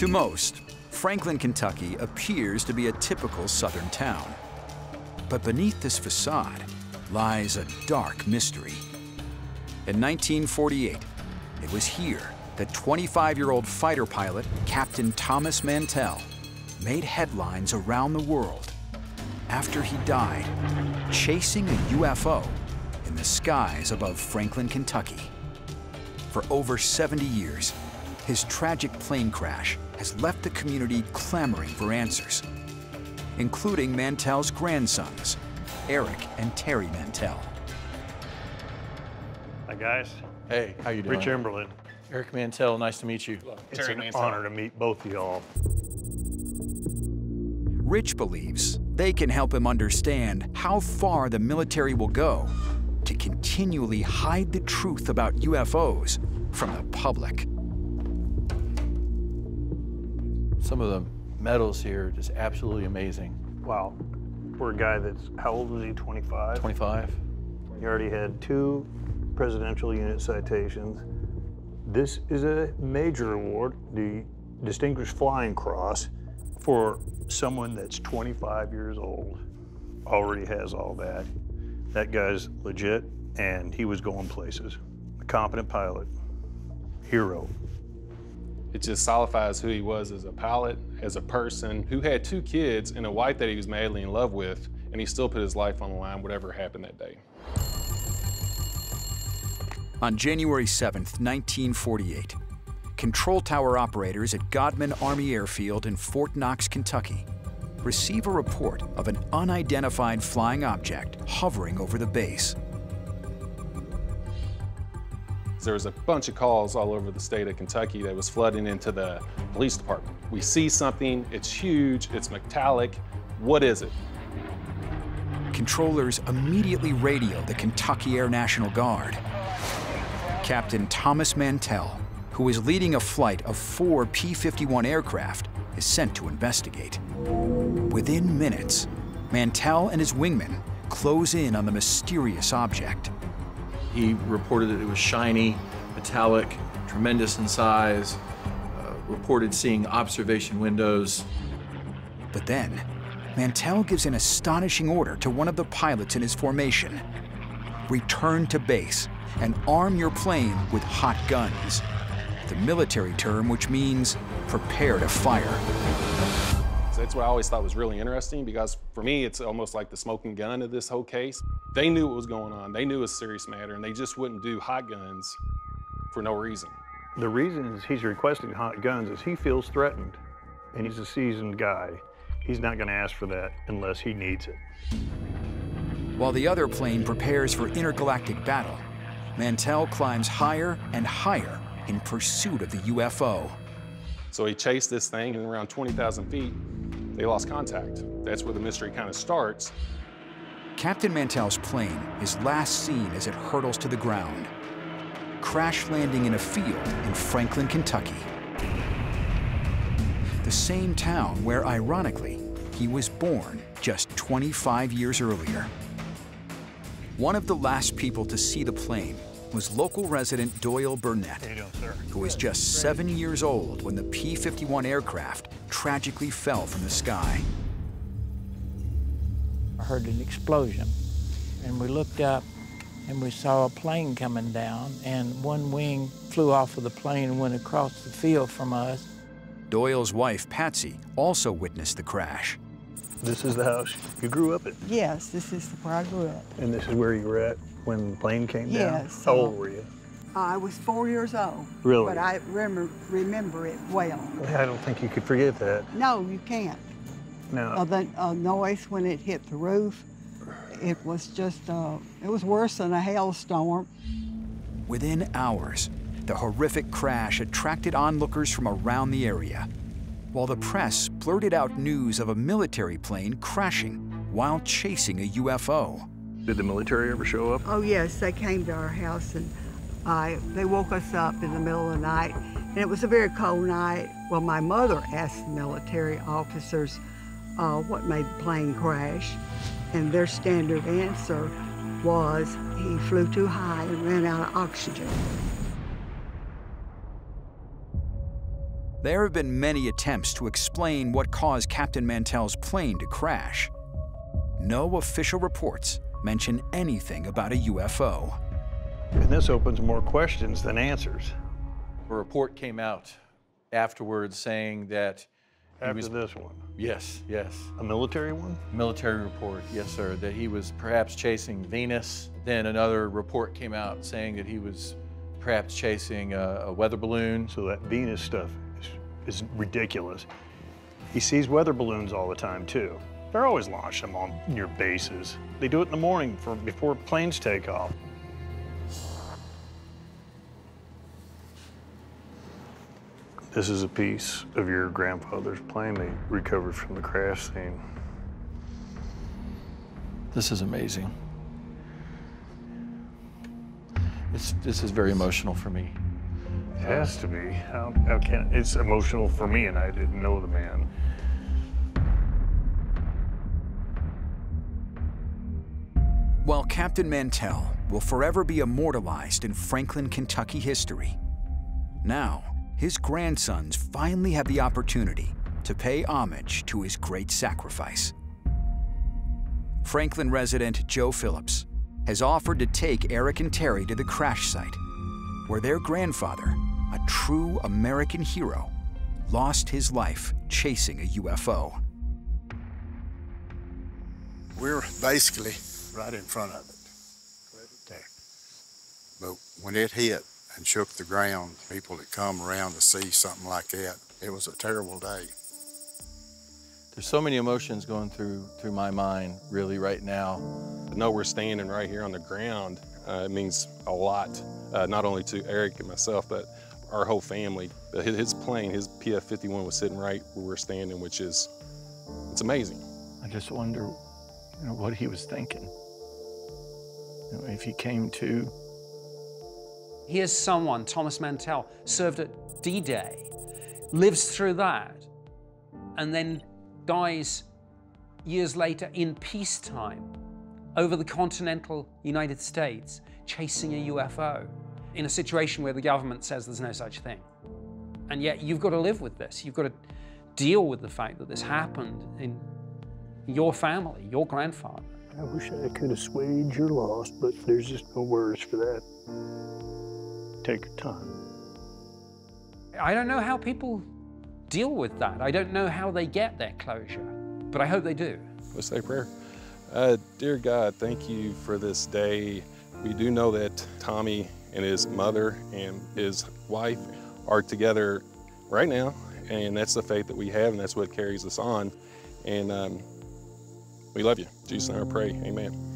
To most, Franklin, Kentucky appears to be a typical southern town. But beneath this facade lies a dark mystery. In 1948, it was here that 25-year-old fighter pilot Captain Thomas Mantell made headlines around the world after he died chasing a UFO in the skies above Franklin, Kentucky. For over 70 years, his tragic plane crash has left the community clamoring for answers, including Mantell's grandsons, Eric and Terry Mantell. Hi, guys. Hey, how you doing? Rich Emberlin. Eric Mantell, nice to meet you. Hello. It's Terry Mantell. Honor to meet both of y'all. Rich believes they can help him understand how far the military will go to continually hide the truth about UFOs from the public. Some of the medals here, just absolutely amazing. Wow. For a guy that's, how old was he, 25? 25. He already had 2 presidential unit citations. This is a major award, the Distinguished Flying Cross, for someone that's 25 years old, already has all that. That guy's legit, and he was going places. A competent pilot, hero. It just solidifies who he was as a pilot, as a person who had 2 kids and a wife that he was madly in love with, and he still put his life on the line, whatever happened that day. On January 7th, 1948, control tower operators at Godman Army Airfield in Fort Knox, Kentucky, receive a report of an unidentified flying object hovering over the base. There was a bunch of calls all over the state of Kentucky that was flooding into the police department. We see something, it's huge, it's metallic, what is it? Controllers immediately radio the Kentucky Air National Guard. Captain Thomas Mantell, who is leading a flight of 4 P-51 aircraft, is sent to investigate. Within minutes, Mantell and his wingman close in on the mysterious object. He reported that it was shiny, metallic, tremendous in size, reported seeing observation windows. But then, Mantell gives an astonishing order to one of the pilots in his formation. Return to base and arm your plane with hot guns, the military term which means prepare to fire. That's what I always thought was really interesting, because for me, it's almost like the smoking gun of this whole case. They knew what was going on. They knew it was a serious matter, and they just wouldn't do hot guns for no reason. The reason he's requesting hot guns is he feels threatened, and he's a seasoned guy. He's not going to ask for that unless he needs it. While the other plane prepares for intergalactic battle, Mantell climbs higher and higher in pursuit of the UFO. So he chased this thing, and around 20,000 feet, they lost contact. That's where the mystery kind of starts. Captain Mantell's plane is last seen as it hurtles to the ground, crash landing in a field in Franklin, Kentucky, the same town where, ironically, he was born just 25 years earlier. One of the last people to see the plane was local resident Doyle Burnett, who was just 7 years old when the P-51 aircraft tragically fell from the sky. I heard an explosion, and we looked up, and we saw a plane coming down, and one wing flew off of the plane and went across the field from us. Doyle's wife, Patsy, also witnessed the crash. This is the house you grew up in? Yes, this is where I grew up. And this is where you were at when the plane came down? Yes. How old were you? I was 4 years old. Really? But I remember it well. I don't think you could forget that. No, you can't. No. The noise when it hit the roof, it was just, it was worse than a hailstorm. Within hours, the horrific crash attracted onlookers from around the area, while the press blurted out news of a military plane crashing while chasing a UFO. Did the military ever show up? Oh, yes, they came to our house, and they woke us up in the middle of the night, and it was a very cold night. Well, my mother asked the military officers what made the plane crash, and their standard answer was he flew too high and ran out of oxygen. There have been many attempts to explain what caused Captain Mantell's plane to crash. No official reports mention anything about a UFO. And this opens more questions than answers. A report came out afterwards saying that After this one? Yes, yes. A military one? Military report, yes, sir, that he was perhaps chasing Venus. Then another report came out saying that he was perhaps chasing a weather balloon. So that Venus stuff is ridiculous. He sees weather balloons all the time, too. They're always launching them on near bases. They do it in the morning before planes take off. This is a piece of your grandfather's plane they recovered from the crash scene. This is amazing. This is very emotional for me. It has to be. How can it? It's emotional for me, and I didn't know the man. While Captain Mantell will forever be immortalized in Franklin, Kentucky history, now, his grandsons finally have the opportunity to pay homage to his great sacrifice. Franklin resident Joe Phillips has offered to take Eric and Terry to the crash site, where their grandfather, a true American hero, lost his life chasing a UFO. We're basically right in front of it, there. But when it hit and shook the ground, people that come around to see something like that, it was a terrible day. There's so many emotions going through my mind, really, right now. To know we're standing right here on the ground, it means a lot, not only to Eric and myself, but our whole family. His plane, his P-51 was sitting right where we're standing, which is, it's amazing. I just wonder, you know, what he was thinking. You know, if he came to. Here's someone, Thomas Mantell, served at D-Day, lives through that, and then dies years later in peacetime over the continental United States chasing a UFO in a situation where the government says there's no such thing. And yet you've got to live with this. You've got to deal with the fact that this happened in your family, your grandfather. I wish I could assuage your loss, but there's just no words for that. Take your time. I don't know how people deal with that. I don't know how they get their closure, but I hope they do. Let's say a prayer. Dear God, thank you for this day. We do know that Tommy and his mother and his wife are together right now, and that's the faith that we have, and that's what carries us on. And we love you. Jesus and I pray, amen.